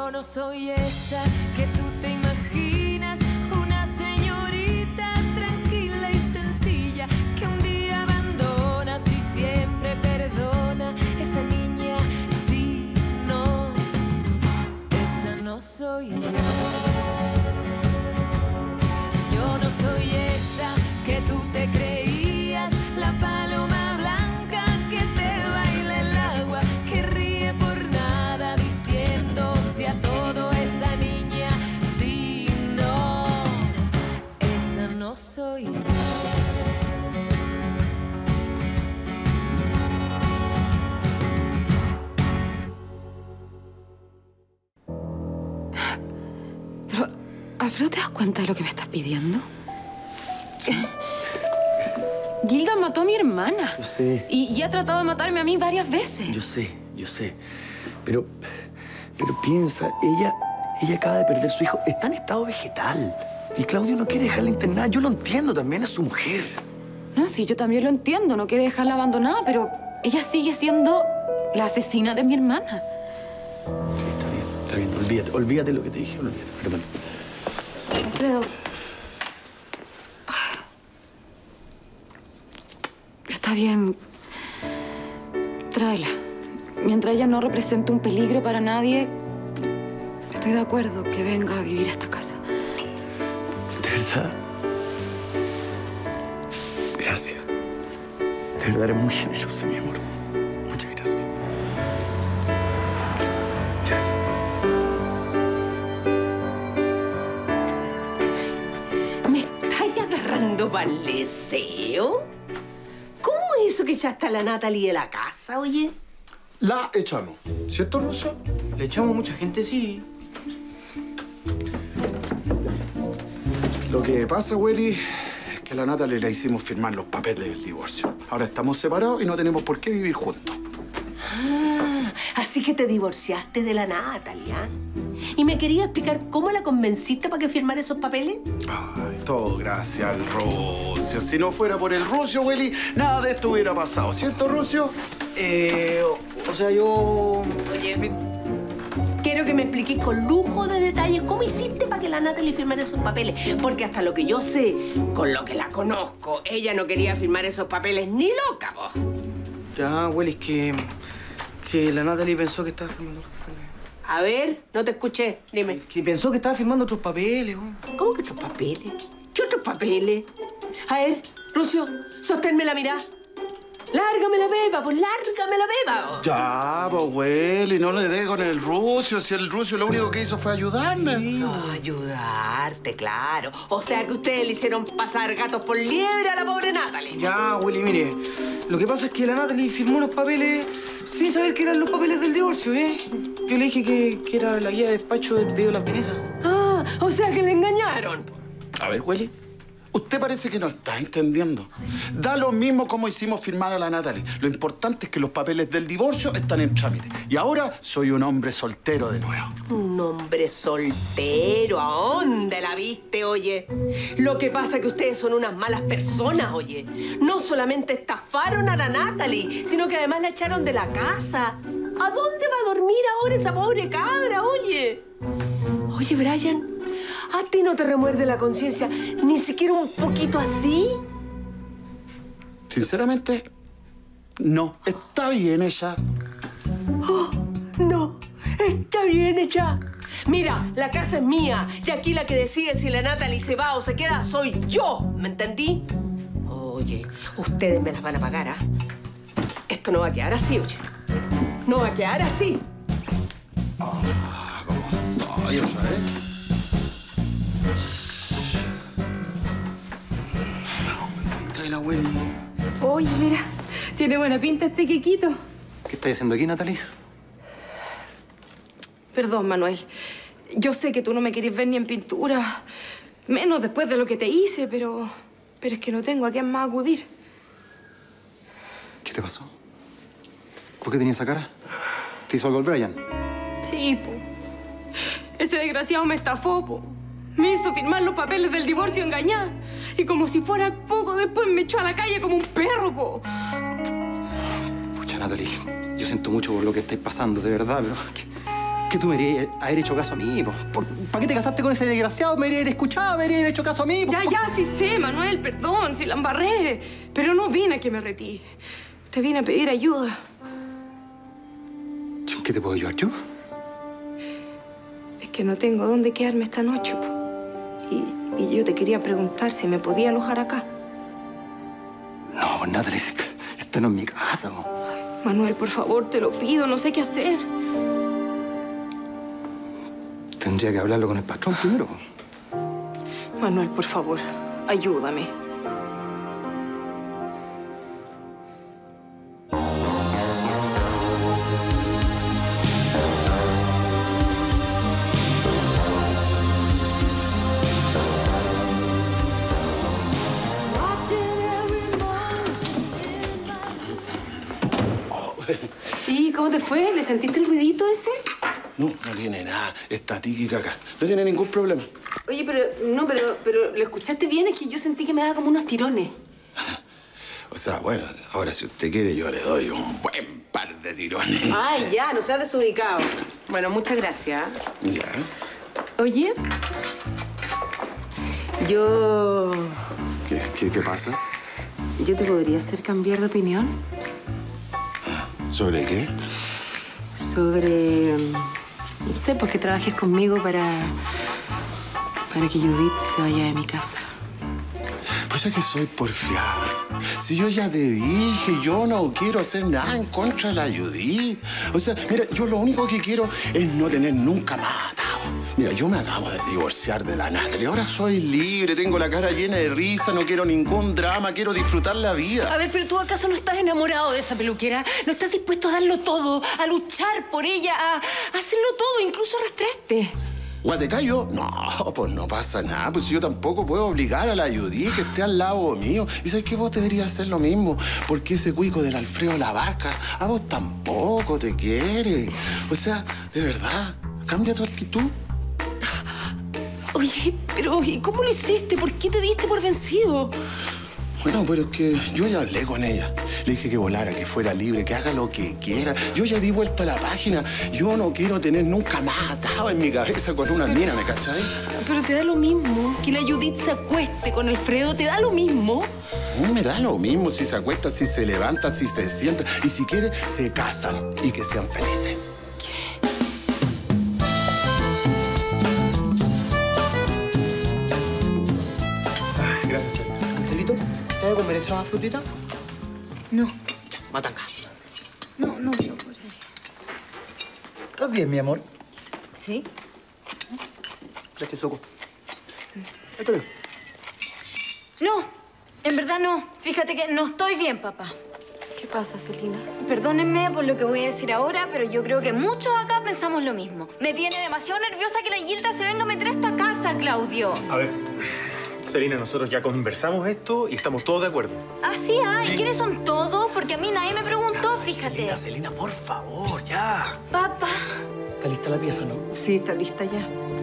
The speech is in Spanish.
yo no soy esa que tú te imaginas, una señorita tranquila y sencilla que un día abandonas y siempre perdona. Esa niña, sí, no, esa no soy yo. Yo no soy esa que tú te creías, la paloma. No soy yo. Pero, Alfredo, ¿te das cuenta de lo que me estás pidiendo? Sí. Gilda mató a mi hermana. Yo sé. Y ya ha tratado de matarme a mí varias veces. Yo sé, yo sé. Pero piensa, ella acaba de perder a su hijo. Está en estado vegetal. Y Claudio no quiere dejarla internada. Yo lo entiendo, también es su mujer. No, sí, yo también lo entiendo. No quiere dejarla abandonada, pero ella sigue siendo la asesina de mi hermana. Sí, está bien, olvídate lo que te dije, perdón. Alfredo. Está bien. Tráela. Mientras ella no represente un peligro para nadie, estoy de acuerdo que venga a vivir a esta casa. Gracias. De verdad eres muy generoso, mi amor. Muchas gracias. ¿Me estáis agarrando para el deseo? ¿Cómo es eso que ya está la Natalie de la casa, oye? La echamos. ¿Cierto, Rosa? La echamos mucha gente, sí. Lo que pasa, Willy, es que a la Natalie le hicimos firmar los papeles del divorcio. Ahora estamos separados y no tenemos por qué vivir juntos. Ah, así que te divorciaste de la Natalie, ¿eh? ¿Y me quería explicar cómo la convenciste para que firmara esos papeles? Ay, todo gracias al Rocío. Si no fuera por el Rocío, Willy, nada de esto hubiera pasado. ¿Cierto, Rocío? O sea, yo... Oye, quiero que me expliques con lujo de detalles cómo hiciste para que la Natalie firmara esos papeles. Porque hasta lo que yo sé, con lo que la conozco, ella no quería firmar esos papeles ni loca, vos. Ya, Willy, es que la Natalie pensó que estaba firmando otros papeles. A ver, no te escuché, dime. Que pensó que estaba firmando otros papeles, vos. ¿Cómo que otros papeles? ¿Qué otros papeles? A ver, Rocío, sosténme la mirada. ¡Lárgame la beba, pues! ¡Lárgame la beba! Ya, pues, Willy, no le dé con el Rocío. Si el Rocío lo único que hizo fue ayudarme. No, ayudarte, claro. O sea que ustedes le hicieron pasar gatos por liebre a la pobre Natalie. Ya, Willy, mire. Lo que pasa es que la Natalie firmó los papeles sin saber que eran los papeles del divorcio, ¿eh? Yo le dije que era la guía de despacho del pedido de las Venezas. Ah, o sea que le engañaron. A ver, Willy. Usted parece que no está entendiendo. Da lo mismo cómo hicimos firmar a la Natalie. Lo importante es que los papeles del divorcio están en trámite. Y ahora soy un hombre soltero de nuevo. ¿Un hombre soltero? ¿A dónde la viste, oye? Lo que pasa es que ustedes son unas malas personas, oye. No solamente estafaron a la Natalie, sino que además la echaron de la casa. ¿A dónde va a dormir ahora esa pobre cabra, oye? Oye, Brian, ¿a ti no te remuerde la conciencia ni siquiera un poquito así? Sinceramente, no. Está bien ella. Oh, no, está bien ella. Mira, la casa es mía y aquí la que decide si la Natalie se va o se queda soy yo. ¿Me entendí? Oye, ustedes me las van a pagar, ¿ah? Esto no va a quedar así, oye. No va a quedar así. Ah, como soy otra vez. La abuela. Oye, mira, tiene buena pinta este Kiquito. ¿Qué estás haciendo aquí, Natalie? Perdón, Manuel. Yo sé que tú no me querés ver ni en pintura, menos después de lo que te hice, pero es que no tengo a quién más acudir. ¿Qué te pasó? ¿Por qué tenías esa cara? ¿Te hizo algo el Brian? Sí, po. Ese desgraciado me estafó, po. Me hizo firmar los papeles del divorcio engañada. Y como si fuera poco, después me echó a la calle como un perro, po. Pucha, Natalie, yo siento mucho por lo que estáis pasando, de verdad, pero... que tú me deberías haber hecho caso a mí. ¿Para qué te casaste con ese desgraciado? Me deberías haber escuchado, me deberías haber hecho caso a mí. Ya, sí sé, Manuel, perdón, si la embarré. Pero no vine a que me retí. Te vine a pedir ayuda. ¿En qué te puedo ayudar yo? Es que no tengo dónde quedarme esta noche, po. Y yo te quería preguntar si me podía alojar acá. No, Natalie, esta no es mi casa. Ay, Manuel, por favor, te lo pido, no sé qué hacer. Tendría que hablarlo con el patrón primero. Manuel, por favor, ayúdame. ¿Cómo te fue? ¿Le sentiste el ruidito ese? No tiene nada. Está tíquica acá. No tiene ningún problema. Oye, pero ¿lo escuchaste bien? Es que yo sentí que me daba como unos tirones. O sea, bueno, ahora si usted quiere yo le doy un buen par de tirones. Ay, ya, no seas desubicado. Bueno, muchas gracias. Ya. Oye, yo... ¿Qué pasa? ¿Yo te podría hacer cambiar de opinión? ¿Sobre qué? Sobre... no sé, pues que trabajes conmigo para que Judith se vaya de mi casa. Pues ya que soy porfiada. Si yo ya te dije, yo no quiero hacer nada en contra de la Judith. O sea, mira, yo lo único que quiero es no tener nunca nada atado. Mira, yo me acabo de divorciar de la Natalie. Ahora soy libre, tengo la cara llena de risa, no quiero ningún drama, quiero disfrutar la vida. A ver, pero ¿tú acaso no estás enamorado de esa peluquera? ¿No estás dispuesto a darlo todo, a luchar por ella, a hacerlo todo, incluso arrastrarte? ¿Guatecayo? No, pues no pasa nada. Pues yo tampoco puedo obligar a la Judith que esté al lado mío. Y ¿sabes qué? Vos deberías hacer lo mismo. Porque ese cuico del Alfredo Labarca a vos tampoco te quiere. O sea, de verdad, cambia tu actitud. Oye, pero ¿y cómo lo hiciste? ¿Por qué te diste por vencido? Bueno, pero es que yo ya hablé con ella. Le dije que volara, que fuera libre, que haga lo que quiera. Yo ya di vuelta a la página. Yo no quiero tener nunca más atado en mi cabeza con una mina, ¿me cachai? Pero te da lo mismo que la Judith se acueste con Alfredo. ¿Te da lo mismo? No me da lo mismo si se acuesta, si se levanta, si se sienta. Y si quiere, se casan y que sean felices. ¿Quieres una frutita? No. Matanca. No quiero, pobrecita. ¿Estás bien, mi amor? Sí. Este soco. Esto bien. No, en verdad no. Fíjate que no estoy bien, papá. ¿Qué pasa, Celina? Perdónenme por lo que voy a decir ahora, pero yo creo que muchos acá pensamos lo mismo. Me tiene demasiado nerviosa que la Yilta se venga a meter a esta casa, Claudio. A ver... Celina, nosotros ya conversamos esto y estamos todos de acuerdo. ¿Ah, sí? ¿Y quiénes son todos? Porque a mí nadie me preguntó, fíjate. Celina, por favor, ya. Papá. ¿Está lista la pieza, no? Sí, está lista ya.